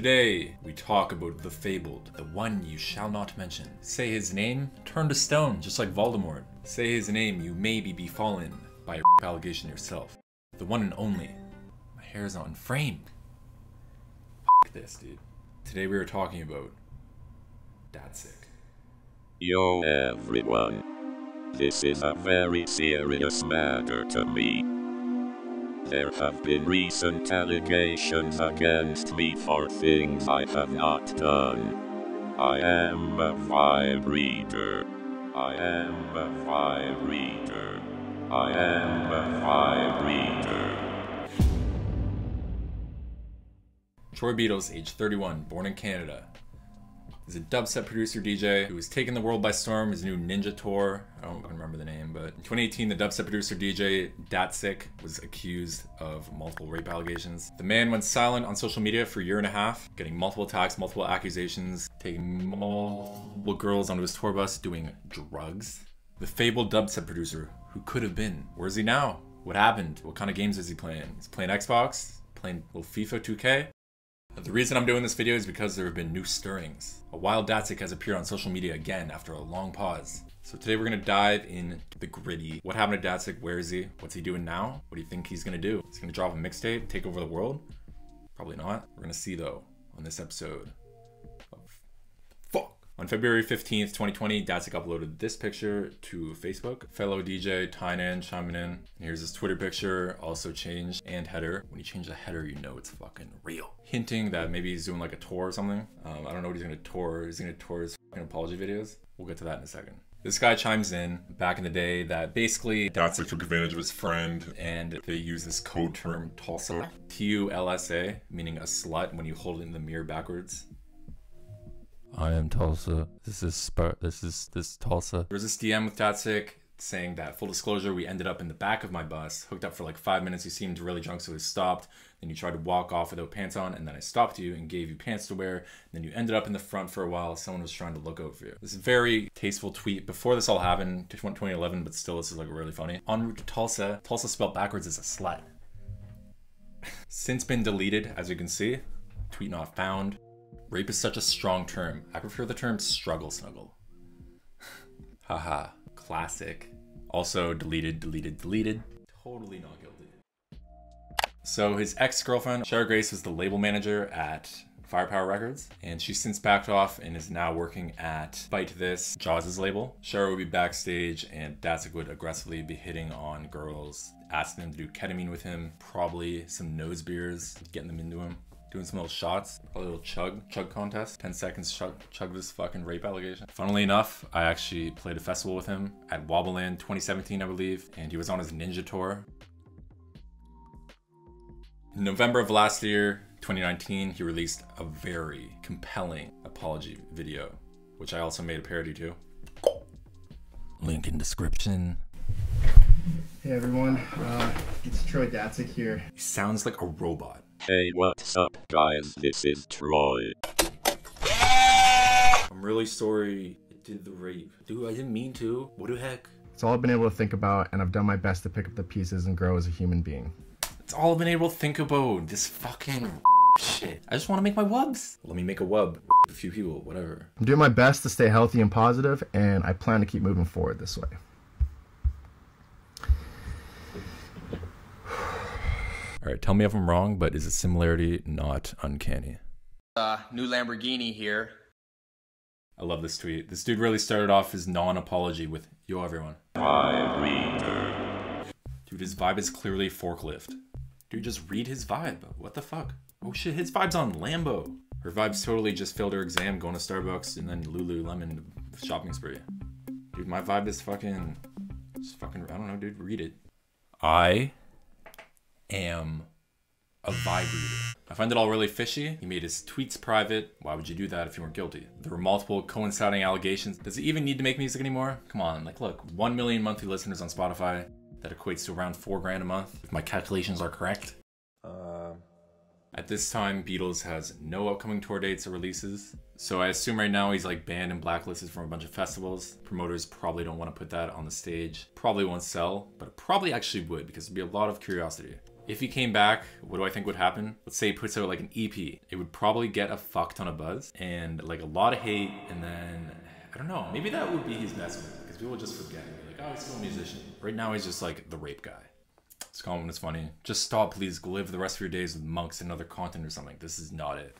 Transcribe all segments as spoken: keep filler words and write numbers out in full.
Today, we talk about the fabled, the one you shall not mention. Say his name, turn to stone, just like Voldemort. Say his name, you may be befallen by a r*** allegation yourself. The one and only. My hair's not in frame. F*** this, dude. Today we are talking about Datsik. Yo everyone. This is a very serious matter to me. There have been recent allegations against me for things I have not done. I am a vibe reader. I am a vibe reader. I am a vibe reader. Troy Beatles, age thirty-one, born in Canada. He's a dubstep producer D J who was taking the world by storm. His new Ninja tour. I don't remember the name, but in twenty eighteen, the dubstep producer D J Datsik was accused of multiple rape allegations. The man went silent on social media for a year and a half, getting multiple attacks, multiple accusations, taking multiple girls onto his tour bus, doing drugs. The fabled dubstep producer who could have been. Where is he now? What happened? What kind of games is he playing? He's playing Xbox, playing little FIFA two K. The reason I'm doing this video is because there have been new stirrings. A wild Datsik has appeared on social media again after a long pause. So today we're going to dive into the gritty. What happened to Datsik? Where is he? What's he doing now? What do you think he's going to do? He's going to drop a mixtape, take over the world? Probably not. We're going to see though on this episode of Fuck. On February fifteenth, twenty twenty, Datsik uploaded this picture to Facebook. Fellow D J Tynan chiming in. And here's his Twitter picture, also changed, and header. When you change the header, you know it's fucking real. Hinting that maybe he's doing like a tour or something. Um, I don't know what he's gonna tour. He's gonna tour his fucking apology videos. We'll get to that in a second. This guy chimes in back in the day that basically Datsik took advantage of his friend and they use this code term Tulsa. T U L S A, meaning a slut when you hold it in the mirror backwards. I am Tulsa. This is Spur. This is this Tulsa. There's this D M with Datsik saying that, full disclosure, we ended up in the back of my bus, hooked up for like five minutes. You seemed really drunk, so we stopped. Then you tried to walk off without pants on, and then I stopped you and gave you pants to wear. And then you ended up in the front for a while. Someone was trying to look out for you. This is a very tasteful tweet before this all happened, twenty eleven, but still, this is like really funny. En route to Tulsa. Tulsa spelled backwards is a slut. Since been deleted, as you can see. Tweet not found. Rape is such a strong term. I prefer the term struggle snuggle. Haha. Classic. Also deleted, deleted, deleted. Totally not guilty. So his ex-girlfriend, Shera Grace, was the label manager at Firepower Records, and she's since backed off and is now working at Bite This, Jaws' label. Shera would be backstage and Datsik would aggressively be hitting on girls, asking them to do ketamine with him, probably some nose beers, getting them into him. Doing some little shots, probably a little chug, chug contest. ten seconds chug, chug this fucking rape allegation. Funnily enough, I actually played a festival with him at Wobble Land twenty seventeen, I believe, and he was on his Ninja tour. In November of last year, twenty nineteen, he released a very compelling apology video, which I also made a parody to. Link in description. Hey everyone, uh, it's Troy Datsik here. He sounds like a robot. Hey, what's up, guys? This is Troy. I'm really sorry I did the rape. Dude, I didn't mean to. What the heck? It's all I've been able to think about, and I've done my best to pick up the pieces and grow as a human being. It's all I've been able to think about. This fucking shit. I just want to make my wubs. Let me make a wub. A few people, whatever. I'm doing my best to stay healthy and positive, and I plan to keep moving forward this way. All right, tell me if I'm wrong, but is the similarity not uncanny? Uh, new Lamborghini here. I love this tweet. This dude really started off his non-apology with, yo everyone. Vibe reader. Dude, his vibe is clearly forklift. Dude, just read his vibe. What the fuck? Oh shit, his vibe's on Lambo. Her vibe's totally just failed her exam, going to Starbucks, and then Lululemon shopping spree. Dude, my vibe is fucking, just fucking, I don't know, dude, read it. I... am a vibe reader. I find it all really fishy. He made his tweets private. Why would you do that if you weren't guilty? There were multiple coinciding allegations. Does he even need to make music anymore? Come on, like look, one million monthly listeners on Spotify. That equates to around four grand a month, if my calculations are correct. Uh... At this time, Beatles has no upcoming tour dates or releases. So I assume right now he's like banned and blacklisted from a bunch of festivals. Promoters probably don't want to put that on the stage. Probably won't sell, but it probably actually would because there'd be a lot of curiosity. If he came back, what do I think would happen? Let's say he puts out like an E P. It would probably get a fuck ton of buzz and like a lot of hate, and then, I don't know, maybe that would be his best move, because people just forget. Like, oh, he's still a musician. Right now he's just like the rape guy. This comment is funny. Just stop, please. Go live the rest of your days with monks and other content or something. This is not it.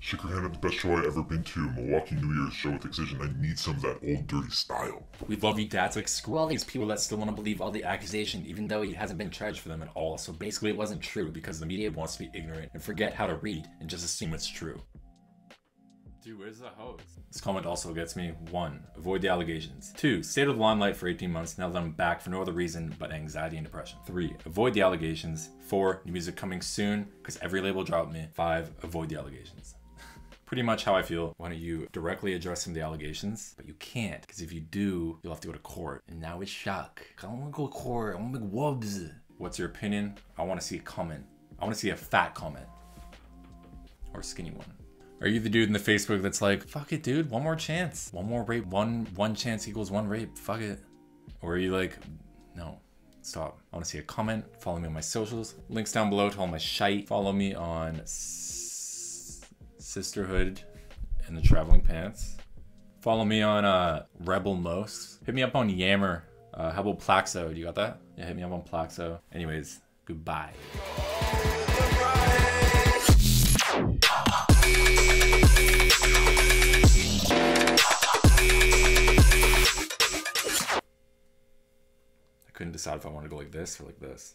Shook your hand at the best show I ever been to, Milwaukee New Year's show with Excision. I need some of that old dirty style. We love you, Datsik. Like, screw all these people that still want to believe all the accusations, even though he hasn't been charged for them at all. So basically it wasn't true because the media wants to be ignorant and forget how to read and just assume it's true. Dude, where's the hose? This comment also gets me. One, avoid the allegations. Two, stay out of the limelight for eighteen months now that I'm back for no other reason but anxiety and depression. Three, avoid the allegations. Four, new music coming soon because every label dropped me. Five, avoid the allegations. Pretty much how I feel. Why don't you directly address some of the allegations? But you can't, because if you do, you'll have to go to court. And now it's shock. I don't want to go to court. I want to make wubs. What's your opinion? I want to see a comment. I want to see a fat comment. Or a skinny one. Are you the dude in the Facebook that's like, fuck it, dude, one more chance. One more rape. One, one chance equals one rape. Fuck it. Or are you like, no. Stop. I want to see a comment. Follow me on my socials. Links down below to all my shite. Follow me on Sisterhood and the Traveling Pants. Follow me on uh, Rebel Most. Hit me up on Yammer. Uh, how about Plaxo? Do you got that? Yeah, hit me up on Plaxo. Anyways, goodbye. I couldn't decide if I wanted to go like this or like this.